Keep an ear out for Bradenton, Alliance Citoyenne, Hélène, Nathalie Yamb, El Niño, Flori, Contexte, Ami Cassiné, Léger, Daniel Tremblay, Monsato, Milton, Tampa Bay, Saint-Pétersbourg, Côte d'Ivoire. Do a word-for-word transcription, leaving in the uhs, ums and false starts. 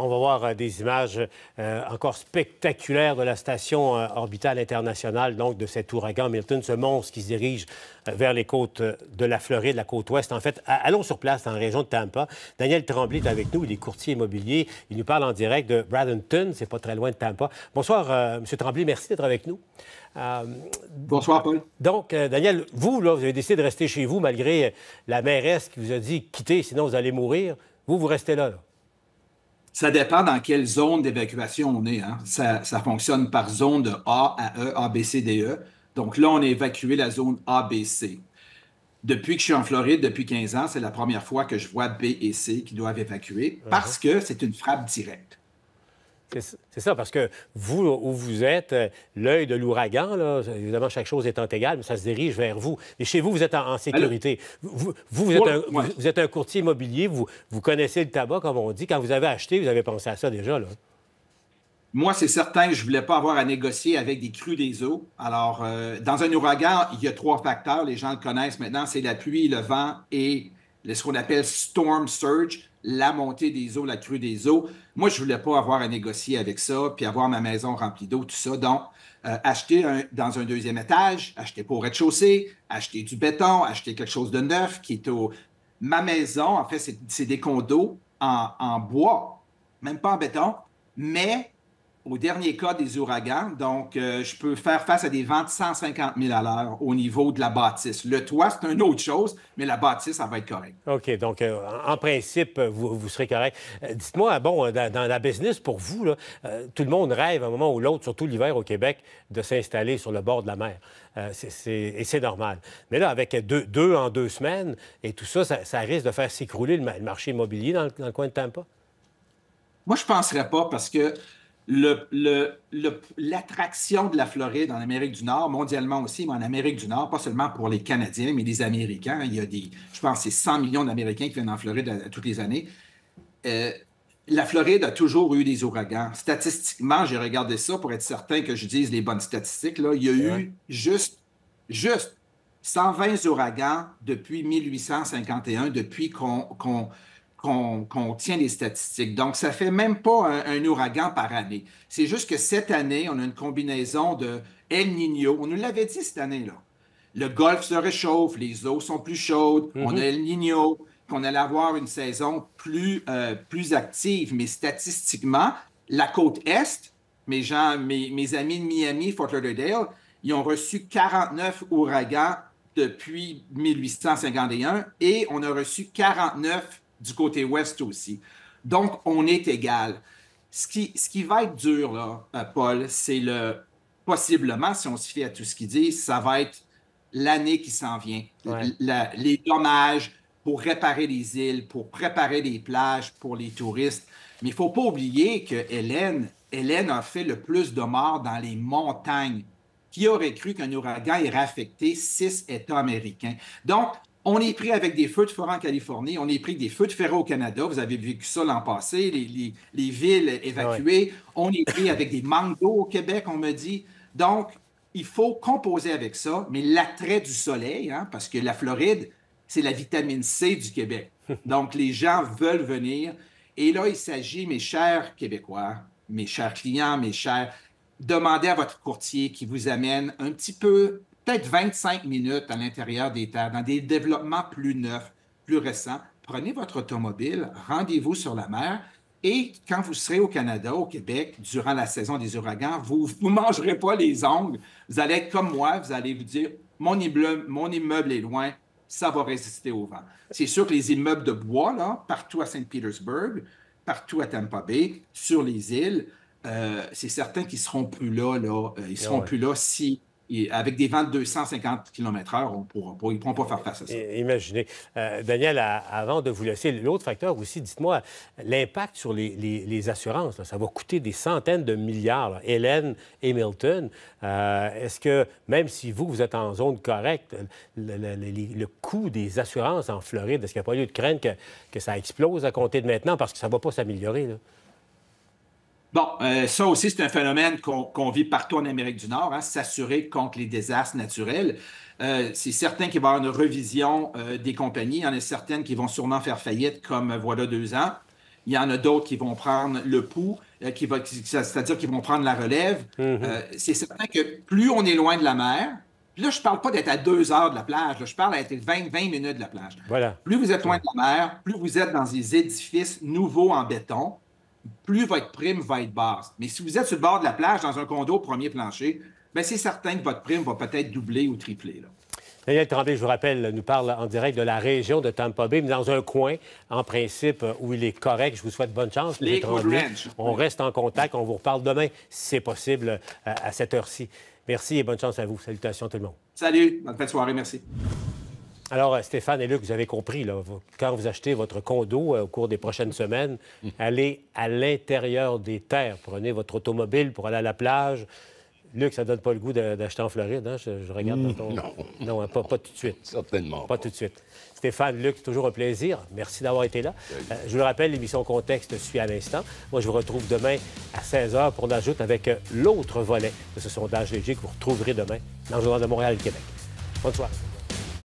on va voir des images euh, encore spectaculaires de la station euh, orbitale internationale, donc de cet ouragan Milton, ce monstre qui se dirige euh, vers les côtes de la Floride, la côte ouest. En fait, à, allons sur place, dans la région de Tampa. Daniel Tremblay est avec nous, il est courtier immobilier. Il nous parle en direct de Bradenton, c'est pas très loin de Tampa. Bonsoir, euh, M. Tremblay, merci d'être avec nous. Euh, Bonsoir, Paul. Donc, euh, Daniel, vous, là, vous avez décidé de rester chez vous malgré la mairesse qui vous a dit « quittez, sinon vous allez mourir ». Vous, vous restez là, là. Ça dépend dans quelle zone d'évacuation on est. Hein? Ça, ça fonctionne par zone de A à E, A, B, C, D, E. Donc là, on a évacué la zone A, B, C. Depuis que je suis en Floride, depuis quinze ans, c'est la première fois que je vois B et C qui doivent évacuer parce uh-huh. que c'est une frappe directe. C'est ça, parce que vous, où vous êtes, l'œil de l'ouragan, là, évidemment, chaque chose étant égale, mais ça se dirige vers vous. Et chez vous, vous êtes en, en sécurité. Vous, vous, vous, êtes un, vous, vous êtes un courtier immobilier, vous, vous connaissez le tabac, comme on dit. Quand vous avez acheté, vous avez pensé à ça déjà, là. Moi, c'est certain que je ne voulais pas avoir à négocier avec des crues des eaux. Alors, euh, dans un ouragan, il y a trois facteurs. Les gens le connaissent maintenant. C'est la pluie, le vent et ce qu'on appelle « storm surge ». La montée des eaux, la crue des eaux. Moi, je ne voulais pas avoir à négocier avec ça, puis avoir ma maison remplie d'eau, tout ça. Donc, euh, acheter un, dans un deuxième étage, acheter pour rez-de-chaussée, acheter du béton, acheter quelque chose de neuf qui est au... Ma maison, en fait, c'est des condos en, en bois, même pas en béton, mais au dernier cas des ouragans, donc euh, je peux faire face à des vents de cent cinquante mille à l'heure au niveau de la bâtisse. Le toit, c'est une autre chose, mais la bâtisse, ça va être correct. OK, donc euh, en principe, vous, vous serez correct. Euh, dites-moi, bon, dans, dans la business, pour vous, là, euh, tout le monde rêve à un moment ou l'autre, surtout l'hiver au Québec, de s'installer sur le bord de la mer. Euh, c'est, c'est, et c'est normal. Mais là, avec deux, deux en deux semaines et tout ça, ça, ça risque de faire s'écrouler le, le marché immobilier dans le, dans le coin de Tampa? Moi, je ne penserais pas parce que Le, le, le, l'attraction de la Floride en Amérique du Nord, mondialement aussi, mais en Amérique du Nord, pas seulement pour les Canadiens, mais les Américains. Il y a des, je pense, c'est cent millions d'Américains qui viennent en Floride à, à toutes les années. Euh, la Floride a toujours eu des ouragans. Statistiquement, j'ai regardé ça pour être certain que je dise les bonnes statistiques. Là. Il y a eu ouais. juste, juste cent vingt ouragans depuis mille huit cent cinquante et un, depuis qu'on... qu'on Qu'on, qu'on tient les statistiques. Donc, ça ne fait même pas un, un ouragan par année. C'est juste que cette année, on a une combinaison de El Niño. On nous l'avait dit cette année-là. Le golfe se réchauffe, les eaux sont plus chaudes, mm-hmm. on a El Niño, qu'on allait avoir une saison plus, euh, plus active. Mais statistiquement, la côte Est, mes, gens, mes, mes amis de Miami, Fort Lauderdale, ils ont reçu quarante-neuf ouragans depuis mille huit cent cinquante et un et on a reçu quarante-neuf du côté ouest aussi. Donc, on est égal. Ce qui, ce qui va être dur, là, Paul, c'est le... Possiblement, si on se fie à tout ce qu'il dit, ça va être l'année qui s'en vient. Ouais. La, les dommages pour réparer les îles, pour préparer les plages pour les touristes. Mais il ne faut pas oublier que Hélène, Hélène a fait le plus de morts dans les montagnes. Qui aurait cru qu'un ouragan irait affecter six États américains? Donc, on est pris avec des feux de forêt en Californie, on est pris avec des feux de forêt au Canada, vous avez vécu ça l'an passé, les, les, les villes évacuées, ouais. on est pris avec des manques d'eau au Québec, on me dit. Donc, il faut composer avec ça, mais l'attrait du soleil, hein, parce que la Floride, c'est la vitamine C du Québec. Donc, les gens veulent venir. Et là, il s'agit, mes chers Québécois, mes chers clients, mes chers, demandez à votre courtier qui vous amène un petit peu... peut-être vingt-cinq minutes à l'intérieur des terres, dans des développements plus neufs, plus récents. Prenez votre automobile, rendez-vous sur la mer et quand vous serez au Canada, au Québec, durant la saison des ouragans, vous ne mangerez pas les ongles. Vous allez être comme moi, vous allez vous dire « mon immeuble, mon immeuble est loin, ça va résister au vent ». C'est sûr que les immeubles de bois, là, partout à Saint-Pétersbourg, partout à Tampa Bay, sur les îles, euh, c'est certain qu'ils ne seront plus là, là. Ils ne seront ouais, ouais. plus là si... Et avec des vents de deux cent cinquante kilomètres heure, on ne pourra pas faire face à ça. Imaginez. Euh, Daniel, à, avant de vous laisser, l'autre facteur aussi, dites-moi, l'impact sur les, les, les assurances, là, ça va coûter des centaines de milliards, là. Hélène et Milton, euh, est-ce que, même si vous, vous êtes en zone correcte, le, le, le, le coût des assurances en Floride, est-ce qu'il n'y a pas lieu de craindre que, que ça explose à compter de maintenant parce que ça ne va pas s'améliorer, là? Bon, euh, ça aussi, c'est un phénomène qu'on, qu'on vit partout en Amérique du Nord, hein, s'assurer contre les désastres naturels. Euh, c'est certain qu'il va y avoir une révision euh, des compagnies. Il y en a certaines qui vont sûrement faire faillite, comme euh, voilà deux ans. Il y en a d'autres qui vont prendre le pouls, euh, qui va, c'est-à-dire qu'ils vont prendre la relève. Mm-hmm. euh, c'est certain que plus on est loin de la mer, puis là, je ne parle pas d'être à deux heures de la plage, là, je parle d'être vingt, vingt minutes de la plage. Voilà. Plus vous êtes loin de la mer, plus vous êtes dans des édifices nouveaux en béton, plus votre prime va être basse. Mais si vous êtes sur le bord de la plage, dans un condo premier plancher, bien, c'est certain que votre prime va peut-être doubler ou tripler, là. Daniel Tremblay, je vous rappelle, nous parle en direct de la région de Tampa Bay, mais dans un coin, en principe, où il est correct. Je vous souhaite bonne chance. Les Ranch. On reste en contact. On vous reparle demain, si c'est possible, à cette heure-ci. Merci et bonne chance à vous. Salutations tout le monde. Salut. Bonne fin de soirée. Merci. Alors, Stéphane et Luc, vous avez compris, là, quand vous achetez votre condo euh, au cours des prochaines semaines, allez à l'intérieur des terres. Prenez votre automobile pour aller à la plage. Luc, ça ne donne pas le goût d'acheter en Floride, hein? Je, je regarde dans ton... Non. Non, hein, pas, pas tout de suite. Certainement pas. Pas tout de suite. Stéphane, Luc, c'est toujours un plaisir. Merci d'avoir été là. Euh, je vous le rappelle, l'émission Contexte suit à l'instant. Moi, je vous retrouve demain à seize heures pour l'ajoute avec l'autre volet de ce sondage Léger que vous retrouverez demain dans le Journal de Montréal et Québec. Bonne soirée.